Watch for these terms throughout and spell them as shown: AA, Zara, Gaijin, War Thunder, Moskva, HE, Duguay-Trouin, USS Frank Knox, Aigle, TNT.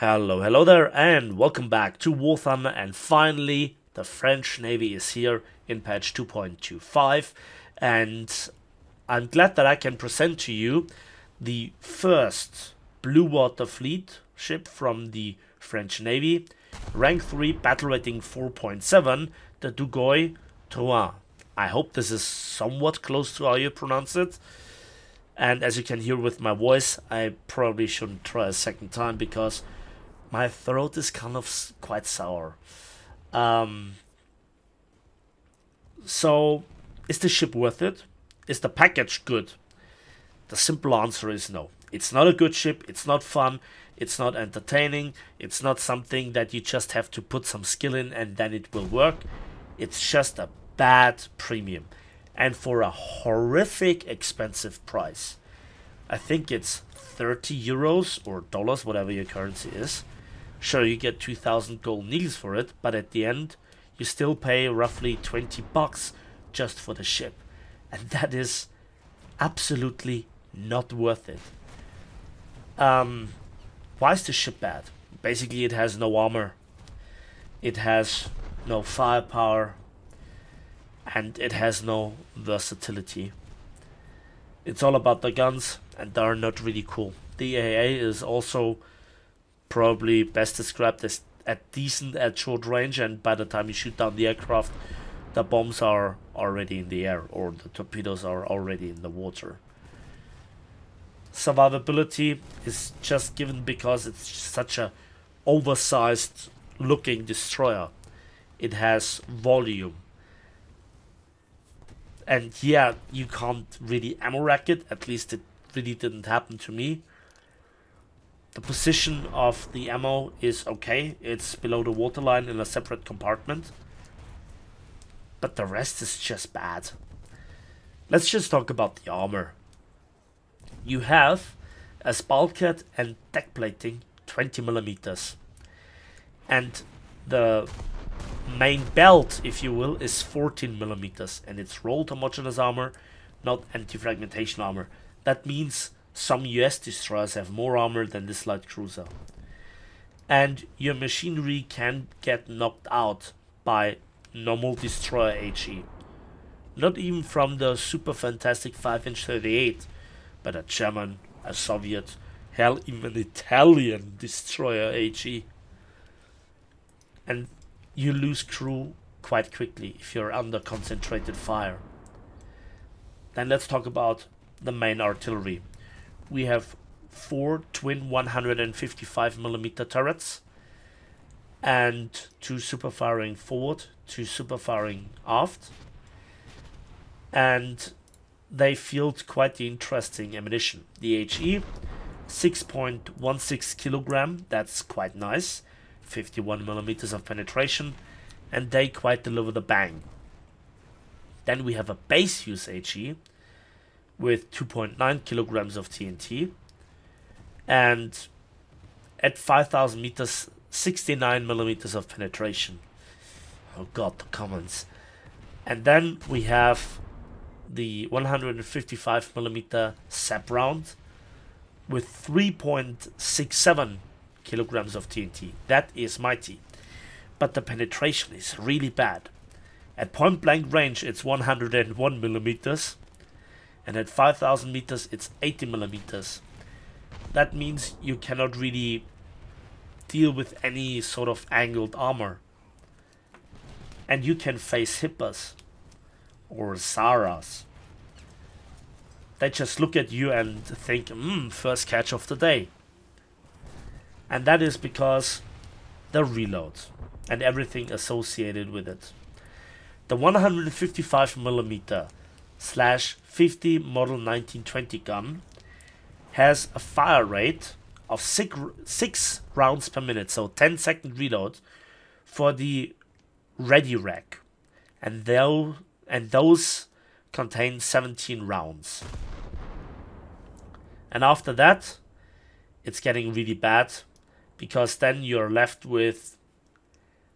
Hello there, and welcome back to War Thunder. And finally, the French Navy is here in patch 2.25, and I'm glad that I can present to you the first Blue Water Fleet ship from the French Navy, rank 3, battle rating 4.7, the Duguay-Trouin. I hope this is somewhat close to how you pronounce it. And as you can hear with my voice, I probably shouldn't try a second time because my throat is kind of quite sour. So, is the ship worth it? Is the package good? The simple answer is no. It's not a good ship, it's not fun, it's not entertaining, it's not something that you just have to put some skill in and then it will work. It's just a bad premium. And for a horrific expensive price. I think it's 30 euros or dollars, whatever your currency is. Sure, you get 2,000 gold needles for it, but at the end, you still pay roughly 20 bucks just for the ship. And that is absolutely not worth it. Why is this ship bad? Basically, it has no armor. It has no firepower. And it has no versatility. It's all about the guns, and they're not really cool. The AA is also probably best described as decent at short range, and by the time you shoot down the aircraft, the bombs are already in the air, or the torpedoes are already in the water. Survivability is just given because it's such an oversized looking destroyer. It has volume. And yeah, you can't really ammo rack it, at least it really didn't happen to me. The position of the ammo is okay, it's below the waterline in a separate compartment. But the rest is just bad. Let's just talk about the armor. You have, as bulkhead and deck plating, 20 mm. And the main belt, if you will, is 14 mm, and it's rolled homogeneous armor, not anti-fragmentation armor. That means some US destroyers have more armor than this light cruiser. And your machinery can get knocked out by normal destroyer HE. Not even from the super fantastic 5-inch 38, but a German, a Soviet, hell, even an Italian destroyer HE. And you lose crew quite quickly if you're under concentrated fire. Then let's talk about the main artillery. We have 4 twin 155 mm turrets and 2 super firing forward, 2 super firing aft. And they field quite the interesting ammunition. The HE, 6.16 kilogram, that's quite nice. 51 mm of penetration, and they quite deliver the bang. Then we have a base use HE with 2.9 kilograms of TNT, and at 5,000 meters, 69 mm of penetration. Oh god, the comments. And then we have the 155 mm SAP round with 3.67 kilograms of TNT. That is mighty, but the penetration is really bad. At point blank range it's 101 mm, and at 5,000 meters it's 80 mm. That means you cannot really deal with any sort of angled armor, and you can face hippos or Zaras. They just look at you and think, first catch of the day. And that is because the reload and everything associated with it. The 155 mm/50 model 1920 gun has a fire rate of 6 rounds per minute, so 10-second reload for the ready rack, and those contain 17 rounds. And after that, it's getting really bad, because then you're left with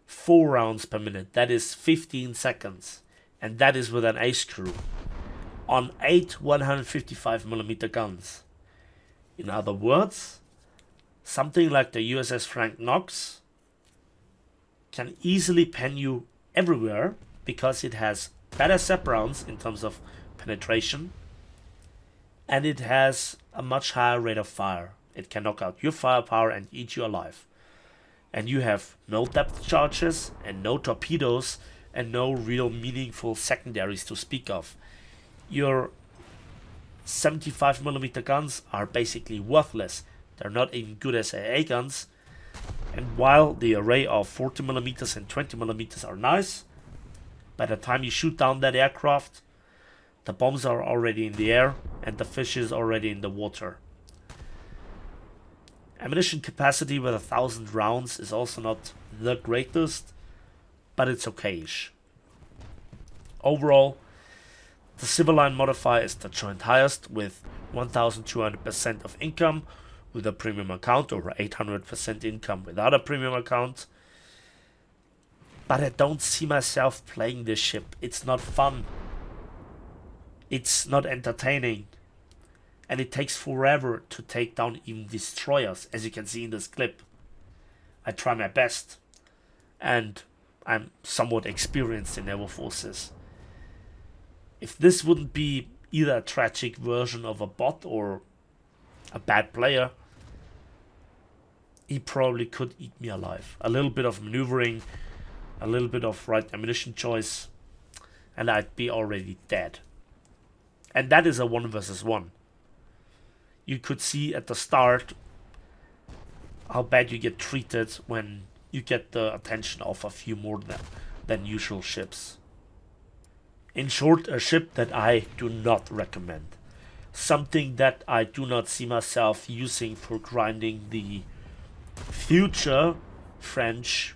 4 rounds per minute. That is 15 seconds. And that is with an ace crew on 8 155 mm guns. In other words, something like the USS Frank Knox can easily pen you everywhere because it has better SEP rounds in terms of penetration, and it has a much higher rate of fire. It can knock out your firepower and eat you alive. And you have no depth charges and no torpedoes and no real meaningful secondaries to speak of. Your 75mm guns are basically worthless. They're not even good as AA guns. And while the array of 40mm and 20mm are nice, by the time you shoot down that aircraft, the bombs are already in the air and the fish is already in the water. Ammunition capacity with 1,000 rounds is also not the greatest, but it's okay-ish. Overall, the Silver Line modifier is the joint highest with 1,200% of income with a premium account, or 800% income without a premium account. But I don't see myself playing this ship. It's not fun. It's not entertaining. And it takes forever to take down even destroyers, as you can see in this clip. I try my best. And I'm somewhat experienced in naval forces. If this wouldn't be either a tragic version of a bot or a bad player, he probably could eat me alive. A little bit of maneuvering, a little bit of right ammunition choice, and I'd be already dead. And that is a 1v1. You could see at the start how bad you get treated when you get the attention of a few more than usual ships. In short, a ship that I do not recommend. Something that I do not see myself using for grinding the future French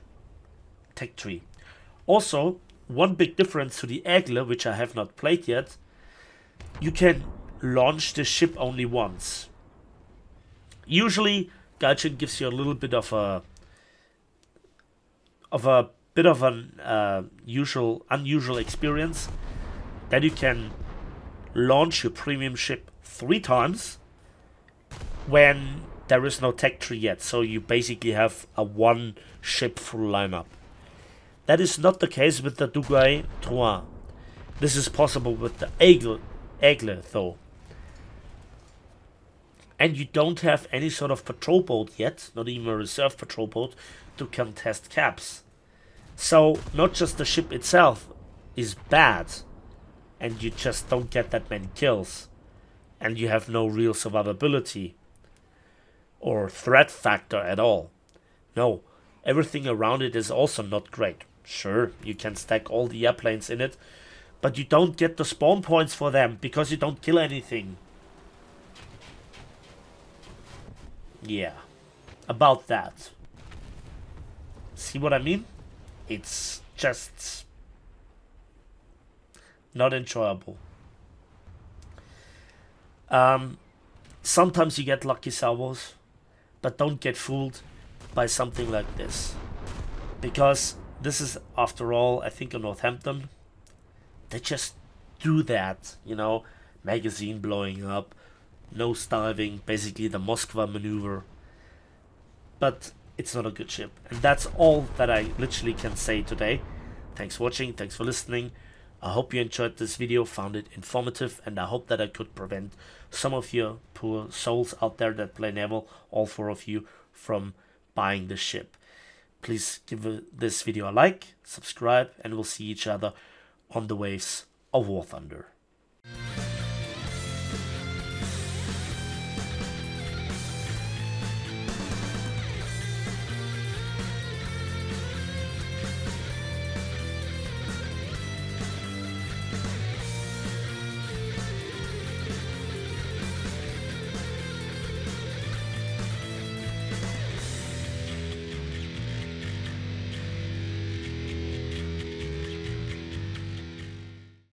tech tree. Also, one big difference to the Aigle, which I have not played yet, you can launch the ship only once. Usually, Gaijin gives you a little bit of an unusual experience that you can launch your premium ship 3 times when there is no tech tree yet. So you basically have a one ship full lineup. That is not the case with the Duguay-Trouin. This is possible with the Aigle though. And you don't have any sort of patrol boat yet, not even a reserve patrol boat, to contest caps. So not just the ship itself is bad, and you just don't get that many kills, and you have no real survivability or threat factor at all. No, everything around it is also not great. Sure, you can stack all the airplanes in it, but you don't get the spawn points for them because you don't kill anything. Yeah, about that. See what I mean? It's just not enjoyable. Sometimes you get lucky salvos, but don't get fooled by something like this. Because this is, after all, I think in Northampton, they just do that, you know, magazine blowing up, nose diving, basically the Moskva maneuver. But it's not a good ship. And that's all that I literally can say today. Thanks for watching. Thanks for listening. I hope you enjoyed this video, found it informative, and I hope that I could prevent some of your poor souls out there that play naval, all 4 of you, from buying the ship. Please give this video a like, subscribe, and we'll see each other on the waves of War Thunder.